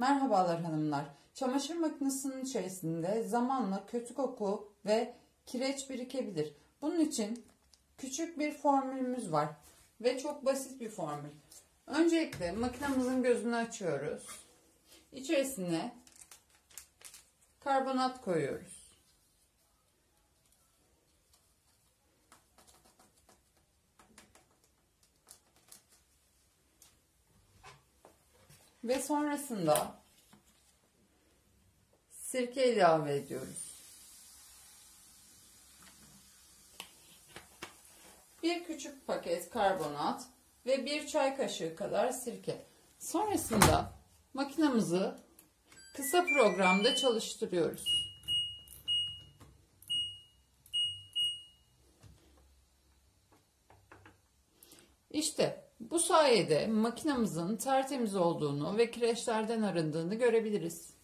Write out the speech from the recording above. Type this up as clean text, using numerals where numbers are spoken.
Merhabalar hanımlar. Çamaşır makinesinin içerisinde zamanla kötü koku ve kireç birikebilir. Bunun için küçük bir formülümüz var ve çok basit bir formül. Öncelikle makinemizin gözünü açıyoruz. İçerisine karbonat koyuyoruz. Ve sonrasında sirke ilave ediyoruz. Bir küçük paket karbonat ve bir çay kaşığı kadar sirke. Sonrasında makinamızı kısa programda çalıştırıyoruz. İşte bu sayede makinamızın tertemiz olduğunu ve kireçlerden arındığını görebiliriz.